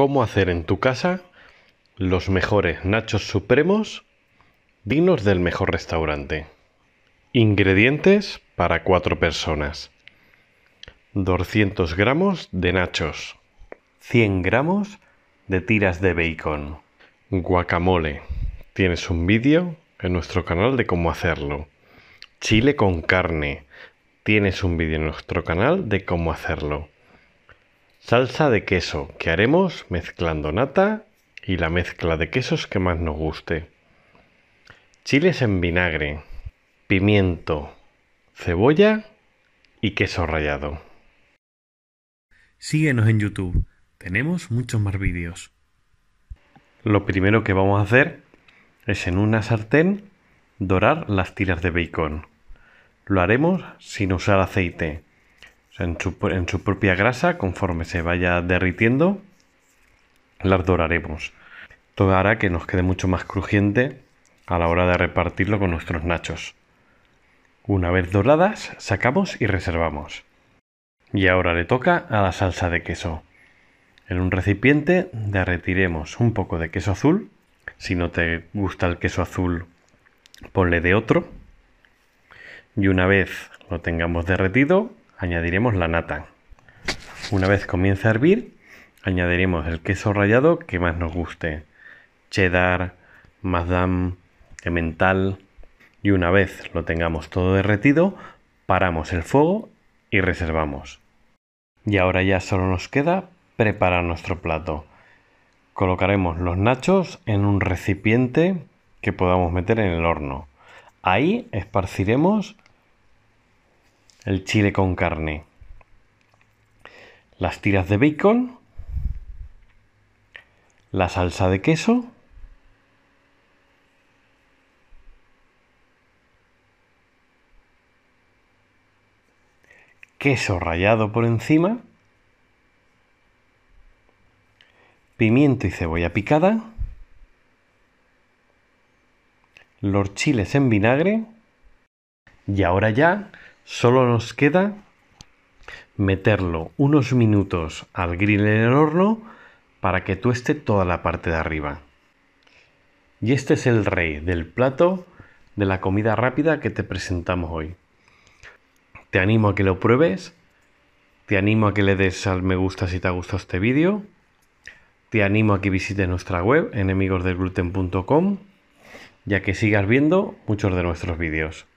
cómo hacer en tu casa los mejores nachos supremos dignos del mejor restaurante. Ingredientes para 4 personas: 200 gramos de nachos, 100 gramos de tiras de bacon, guacamole, tienes un vídeo en nuestro canal de cómo hacerlo, chile con carne, tienes un vídeo en nuestro canal de cómo hacerlo, salsa de queso, que haremos mezclando nata y la mezcla de quesos que más nos guste, chiles en vinagre, pimiento, cebolla y queso rallado. Síguenos en YouTube, tenemos muchos más vídeos. Lo primero que vamos a hacer es en una sartén dorar las tiras de bacon. Lo haremos sin usar aceite, o sea, en su propia grasa, conforme se vaya derritiendo, las doraremos. Todo hará que nos quede mucho más crujiente a la hora de repartirlo con nuestros nachos. Una vez doradas, sacamos y reservamos. Y ahora le toca a la salsa de queso. En un recipiente derretiremos un poco de queso azul. Si no te gusta el queso azul, ponle de otro. Y una vez lo tengamos derretido, añadiremos la nata. Una vez comience a hervir, añadiremos el queso rallado que más nos guste: cheddar, Madame, emmental. Y una vez lo tengamos todo derretido, paramos el fuego y reservamos. Y ahora ya solo nos queda preparar nuestro plato. Colocaremos los nachos en un recipiente que podamos meter en el horno. Ahí esparciremos el chile con carne, las tiras de bacon, la salsa de queso rallado por encima, pimiento y cebolla picada, los chiles en vinagre. Y ahora ya solo nos queda meterlo unos minutos al grill en el horno para que tueste toda la parte de arriba. Y este es el rey del plato de la comida rápida que te presentamos hoy. Te animo a que lo pruebes, te animo a que le des al me gusta si te ha gustado este vídeo, te animo a que visites nuestra web enemigosdelgluten.com y a que sigas viendo muchos de nuestros vídeos.